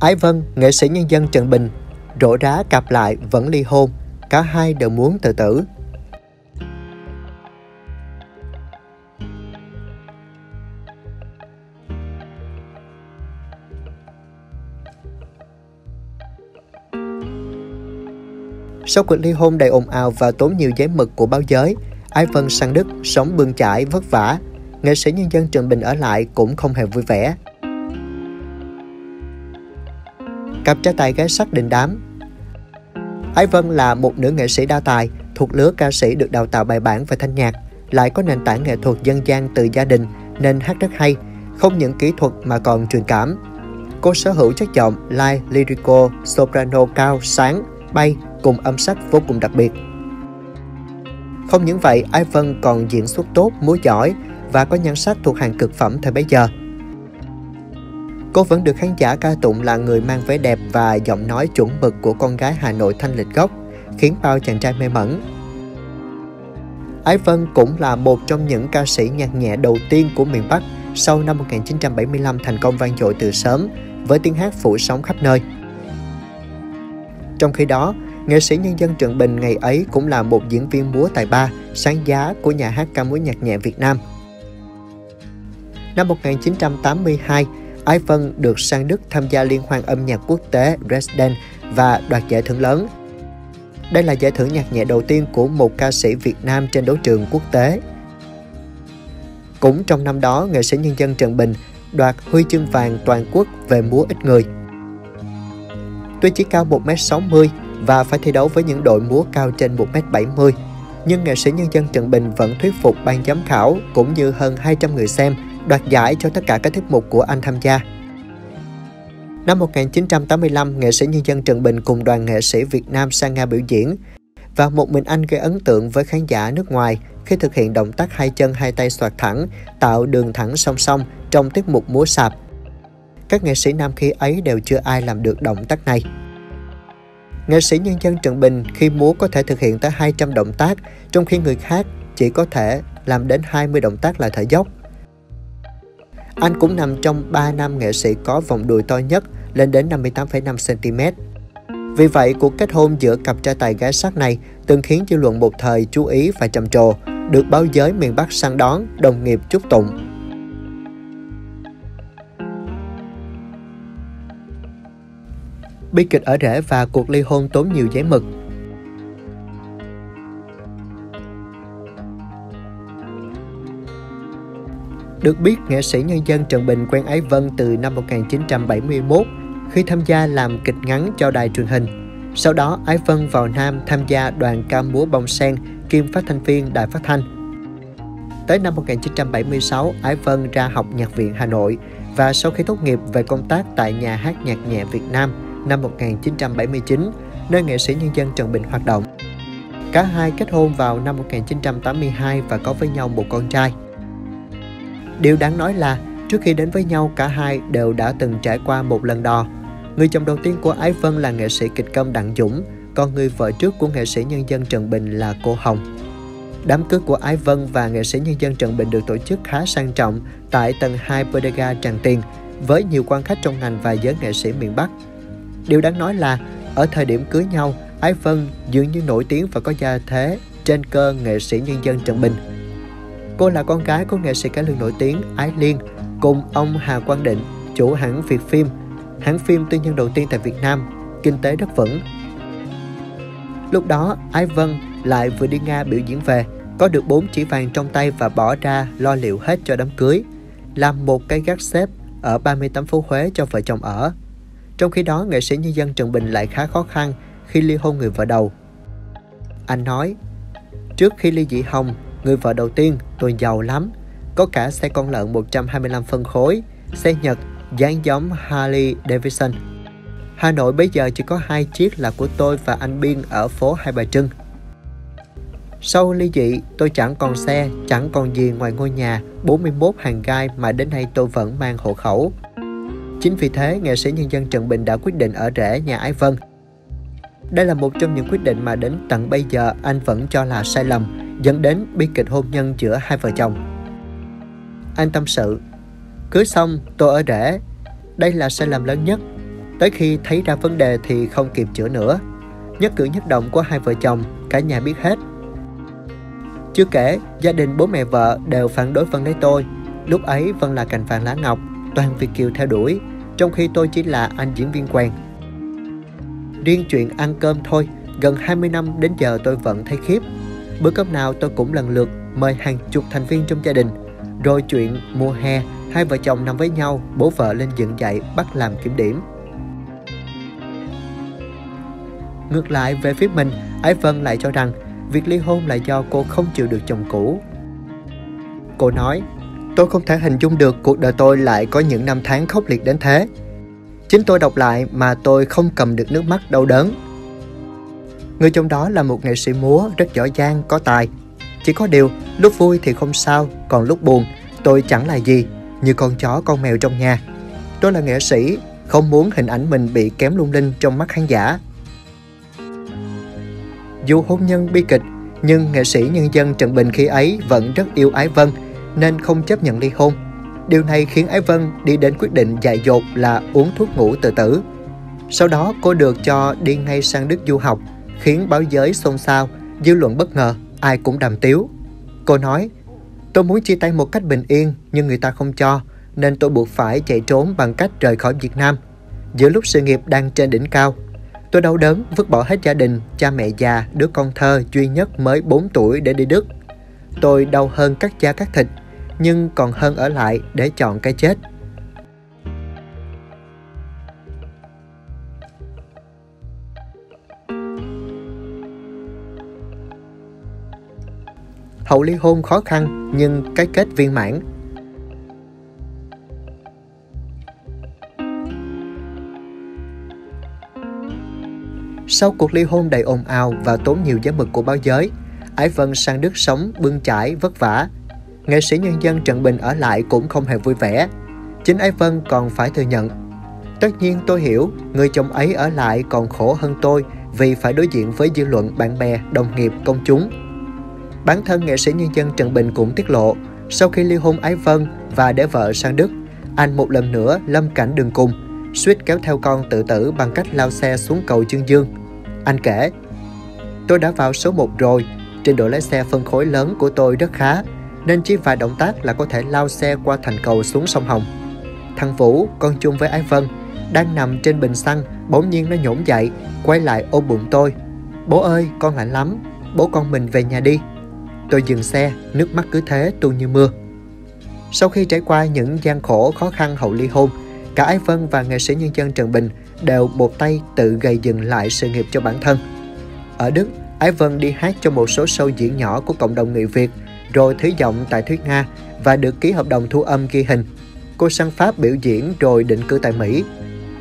Ái Vân, nghệ sĩ nhân dân Trần Bình, rổ rá cặp lại vẫn ly hôn, cả hai đều muốn tự tử. Sau cuộc ly hôn đầy ồn ào và tốn nhiều giấy mực của báo giới, Ái Vân sang Đức sống bươn chải vất vả. Nghệ sĩ nhân dân Trần Bình ở lại cũng không hề vui vẻ. Cặp trai tài gái sắc đình đám. Ái Vân là một nữ nghệ sĩ đa tài, thuộc lứa ca sĩ được đào tạo bài bản về thanh nhạc, lại có nền tảng nghệ thuật dân gian từ gia đình nên hát rất hay, không những kỹ thuật mà còn truyền cảm. Cô sở hữu chất giọng light, lyrico, soprano cao, sáng, bay cùng âm sắc vô cùng đặc biệt. Không những vậy, Ái Vân còn diễn xuất tốt, múa giỏi và có nhan sắc thuộc hàng cực phẩm thời bấy giờ. Cô vẫn được khán giả ca tụng là người mang vẻ đẹp và giọng nói chuẩn mực của con gái Hà Nội thanh lịch gốc, khiến bao chàng trai mê mẩn. Ái Vân cũng là một trong những ca sĩ nhạc nhẹ đầu tiên của miền Bắc sau năm 1975 thành công vang dội từ sớm với tiếng hát phủ sóng khắp nơi. Trong khi đó, nghệ sĩ nhân dân Trần Bình ngày ấy cũng là một diễn viên múa tài ba, sáng giá của Nhà hát Ca múa Nhạc nhẹ Việt Nam. Năm 1982, Ái Vân được sang Đức tham gia liên hoan âm nhạc quốc tế Dresden và đoạt giải thưởng lớn. Đây là giải thưởng nhạc nhẹ đầu tiên của một ca sĩ Việt Nam trên đấu trường quốc tế. Cũng trong năm đó, nghệ sĩ nhân dân Trần Bình đoạt huy chương vàng toàn quốc về múa ít người. Tuy chỉ cao 1m60 và phải thi đấu với những đội múa cao trên 1m70, nhưng nghệ sĩ nhân dân Trần Bình vẫn thuyết phục ban giám khảo cũng như hơn 200 người xem đoạt giải cho tất cả các tiết mục của anh tham gia. Năm 1985, nghệ sĩ nhân dân Trần Bình cùng đoàn nghệ sĩ Việt Nam sang Nga biểu diễn và một mình anh gây ấn tượng với khán giả nước ngoài khi thực hiện động tác hai chân hai tay xoạc thẳng, tạo đường thẳng song song trong tiết mục múa sạp. Các nghệ sĩ nam khi ấy đều chưa ai làm được động tác này. Nghệ sĩ nhân dân Trần Bình khi múa có thể thực hiện tới 200 động tác, trong khi người khác chỉ có thể làm đến 20 động tác là thở dốc. Anh cũng nằm trong 3 nam nghệ sĩ có vòng đùi to nhất lên đến 58,5 cm. Vì vậy, cuộc kết hôn giữa cặp trai tài gái sắc này từng khiến dư luận một thời chú ý và trầm trồ, được báo giới miền Bắc săn đón, đồng nghiệp chúc tụng. Bi kịch ở rễ và cuộc ly hôn tốn nhiều giấy mực. Được biết, nghệ sĩ nhân dân Trần Bình quen Ái Vân từ năm 1971 khi tham gia làm kịch ngắn cho đài truyền hình. Sau đó, Ái Vân vào Nam tham gia đoàn ca múa Bông Sen kiêm phát thanh viên đài phát thanh. Tới năm 1976, Ái Vân ra học Nhạc viện Hà Nội và sau khi tốt nghiệp về công tác tại Nhà hát Nhạc nhẹ Việt Nam năm 1979, nơi nghệ sĩ nhân dân Trần Bình hoạt động. Cả hai kết hôn vào năm 1982 và có với nhau một con trai. Điều đáng nói là, trước khi đến với nhau, cả hai đều đã từng trải qua một lần đò. Người chồng đầu tiên của Ái Vân là nghệ sĩ kịch câm Đặng Dũng, còn người vợ trước của nghệ sĩ nhân dân Trần Bình là cô Hồng. Đám cưới của Ái Vân và nghệ sĩ nhân dân Trần Bình được tổ chức khá sang trọng tại tầng 2 Bodega Tràng Tiền, với nhiều quan khách trong ngành và giới nghệ sĩ miền Bắc. Điều đáng nói là, ở thời điểm cưới nhau, Ái Vân dường như nổi tiếng và có gia thế trên cơ nghệ sĩ nhân dân Trần Bình. Cô là con gái của nghệ sĩ cải lương nổi tiếng Ái Liên, cùng ông Hà Quang Định, chủ hãng Việt Phim, hãng phim tư nhân đầu tiên tại Việt Nam, kinh tế rất vững. Lúc đó, Ái Vân lại vừa đi Nga biểu diễn về, có được 4 chỉ vàng trong tay và bỏ ra lo liệu hết cho đám cưới, làm một cái gác xếp ở 38 phố Huế cho vợ chồng ở. Trong khi đó, nghệ sĩ nhân dân Trần Bình lại khá khó khăn khi ly hôn người vợ đầu. Anh nói, trước khi ly dị Hồng, người vợ đầu tiên, tôi giàu lắm. Có cả xe con lợn 125 phân khối, xe Nhật, dáng giống Harley Davidson. Hà Nội bây giờ chỉ có 2 chiếc là của tôi và anh Biên ở phố Hai Bà Trưng. Sau ly dị, tôi chẳng còn xe, chẳng còn gì ngoài ngôi nhà 41 hàng gai mà đến nay tôi vẫn mang hộ khẩu. Chính vì thế, nghệ sĩ nhân dân Trần Bình đã quyết định ở rễ nhà Ái Vân. Đây là một trong những quyết định mà đến tận bây giờ anh vẫn cho là sai lầm, dẫn đến bi kịch hôn nhân giữa hai vợ chồng. Anh tâm sự, cưới xong tôi ở rễ, đây là sai lầm lớn nhất. Tới khi thấy ra vấn đề thì không kịp chữa nữa. Nhất cử nhất động của hai vợ chồng, cả nhà biết hết. Chưa kể, gia đình bố mẹ vợ đều phản đối Vân lấy tôi. Lúc ấy Vân là cành vàng lá ngọc, toàn Việt kiều theo đuổi, trong khi tôi chỉ là anh diễn viên quen. Riêng chuyện ăn cơm thôi, gần 20 năm đến giờ tôi vẫn thấy khiếp. Bữa cơm nào tôi cũng lần lượt mời hàng chục thành viên trong gia đình. Rồi chuyện mùa hè, hai vợ chồng nằm với nhau, bố vợ lên dựng dậy bắt làm kiểm điểm. Ngược lại về phía mình, Ái Vân lại cho rằng việc ly hôn là do cô không chịu được chồng cũ. Cô nói, tôi không thể hình dung được cuộc đời tôi lại có những năm tháng khốc liệt đến thế. Chính tôi đọc lại mà tôi không cầm được nước mắt đau đớn. Người chồng đó là một nghệ sĩ múa rất giỏi giang, có tài. Chỉ có điều, lúc vui thì không sao, còn lúc buồn, tôi chẳng là gì, như con chó con mèo trong nhà. Tôi là nghệ sĩ, không muốn hình ảnh mình bị kém lung linh trong mắt khán giả. Dù hôn nhân bi kịch, nhưng nghệ sĩ nhân dân Trần Bình khi ấy vẫn rất yêu Ái Vân, nên không chấp nhận ly hôn. Điều này khiến Ái Vân đi đến quyết định dại dột là uống thuốc ngủ tự tử. Sau đó cô được cho đi ngay sang Đức du học, khiến báo giới xôn xao, dư luận bất ngờ, ai cũng đàm tiếu. Cô nói, tôi muốn chia tay một cách bình yên nhưng người ta không cho, nên tôi buộc phải chạy trốn bằng cách rời khỏi Việt Nam. Giữa lúc sự nghiệp đang trên đỉnh cao, tôi đau đớn vứt bỏ hết gia đình, cha mẹ già, đứa con thơ duy nhất mới 4 tuổi để đi Đức. Tôi đau hơn cắt da cắt thịt, nhưng còn hơn ở lại để chọn cái chết. Hậu ly hôn khó khăn nhưng cái kết viên mãn. Sau cuộc ly hôn đầy ồn ào và tốn nhiều giấy mực của báo giới, Ái Vân sang Đức sống bươn chải vất vả. Nghệ sĩ nhân dân Trần Bình ở lại cũng không hề vui vẻ. Chính Ái Vân còn phải thừa nhận. Tất nhiên tôi hiểu, người chồng ấy ở lại còn khổ hơn tôi vì phải đối diện với dư luận, bạn bè, đồng nghiệp, công chúng. Bản thân nghệ sĩ nhân dân Trần Bình cũng tiết lộ, sau khi ly hôn Ái Vân và để vợ sang Đức, anh một lần nữa lâm cảnh đường cùng, suýt kéo theo con tự tử bằng cách lao xe xuống cầu Chương Dương. Anh kể, tôi đã vào số 1 rồi, trình độ lái xe phân khối lớn của tôi rất khá, nên chỉ vài động tác là có thể lao xe qua thành cầu xuống sông Hồng. Thằng Vũ, con chung với Ái Vân, đang nằm trên bình xăng, bỗng nhiên nó nhổm dậy, quay lại ôm bụng tôi. Bố ơi, con lạnh lắm, bố con mình về nhà đi. Tôi dừng xe, nước mắt cứ thế tuôn như mưa. Sau khi trải qua những gian khổ khó khăn hậu ly hôn, cả Ái Vân và nghệ sĩ nhân dân Trần Bình đều một tay tự gầy dựng lại sự nghiệp cho bản thân. Ở Đức, Ái Vân đi hát cho một số show diễn nhỏ của cộng đồng người Việt, rồi thí giọng tại Thụy Nga và được ký hợp đồng thu âm ghi hình. Cô sang Pháp biểu diễn rồi định cư tại Mỹ.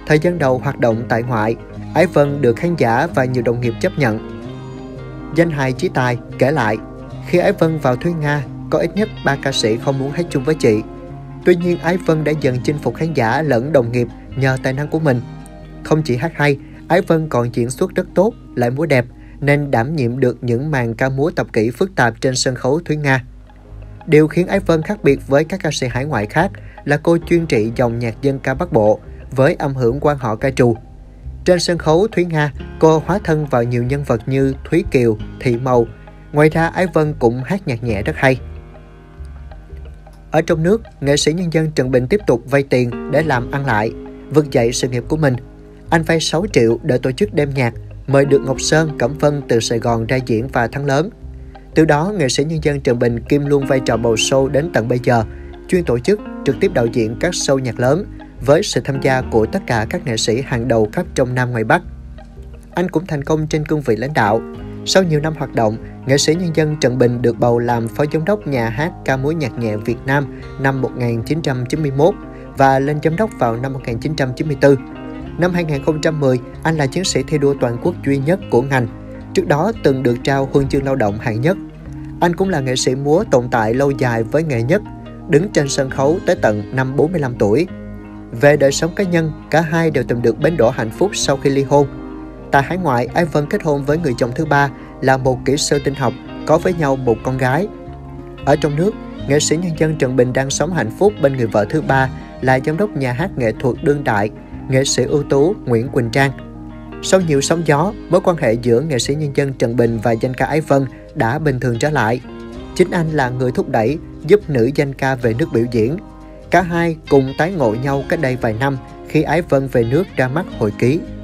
Thời gian đầu hoạt động tại ngoại, Ái Vân được khán giả và nhiều đồng nghiệp chấp nhận. Danh hài Chí Tài kể lại, khi Ái Vân vào Thúy Nga, có ít nhất 3 ca sĩ không muốn hát chung với chị. Tuy nhiên, Ái Vân đã dần chinh phục khán giả lẫn đồng nghiệp nhờ tài năng của mình. Không chỉ hát hay, Ái Vân còn diễn xuất rất tốt, lại múa đẹp, nên đảm nhiệm được những màn ca múa tập kỹ phức tạp trên sân khấu Thúy Nga. Điều khiến Ái Vân khác biệt với các ca sĩ hải ngoại khác là cô chuyên trị dòng nhạc dân ca Bắc Bộ với âm hưởng quan họ ca trù. Trên sân khấu Thúy Nga, cô hóa thân vào nhiều nhân vật như Thúy Kiều, Thị Mầu. Ngoài ra, Ái Vân cũng hát nhạc nhẹ rất hay. Ở trong nước, nghệ sĩ nhân dân Trần Bình tiếp tục vay tiền để làm ăn lại, vực dậy sự nghiệp của mình. Anh vay 6 triệu để tổ chức đêm nhạc, mời được Ngọc Sơn, Cẩm Vân từ Sài Gòn ra diễn và thắng lớn. Từ đó, nghệ sĩ nhân dân Trần Bình kiêm luôn vai trò bầu show đến tận bây giờ, chuyên tổ chức, trực tiếp đạo diễn các show nhạc lớn với sự tham gia của tất cả các nghệ sĩ hàng đầu khắp trong Nam ngoài Bắc. Anh cũng thành công trên cương vị lãnh đạo. Sau nhiều năm hoạt động, nghệ sĩ nhân dân Trần Bình được bầu làm phó giám đốc Nhà hát Ca múa Nhạc nhẹ Việt Nam năm 1991 và lên giám đốc vào năm 1994. Năm 2010, anh là chiến sĩ thi đua toàn quốc duy nhất của ngành, trước đó từng được trao huân chương lao động hạng nhất. Anh cũng là nghệ sĩ múa tồn tại lâu dài với nghề nhất, đứng trên sân khấu tới tận năm 45 tuổi. Về đời sống cá nhân, cả hai đều tìm được bến đỗ hạnh phúc sau khi ly hôn. Tại hải ngoại, Ái Vân kết hôn với người chồng thứ ba là một kỹ sư tin học, có với nhau một con gái. Ở trong nước, nghệ sĩ nhân dân Trần Bình đang sống hạnh phúc bên người vợ thứ ba là giám đốc nhà hát nghệ thuật đương đại, nghệ sĩ ưu tú Nguyễn Quỳnh Trang. Sau nhiều sóng gió, mối quan hệ giữa nghệ sĩ nhân dân Trần Bình và danh ca Ái Vân đã bình thường trở lại. Chính anh là người thúc đẩy, giúp nữ danh ca về nước biểu diễn. Cả hai cùng tái ngộ nhau cách đây vài năm khi Ái Vân về nước ra mắt hồi ký.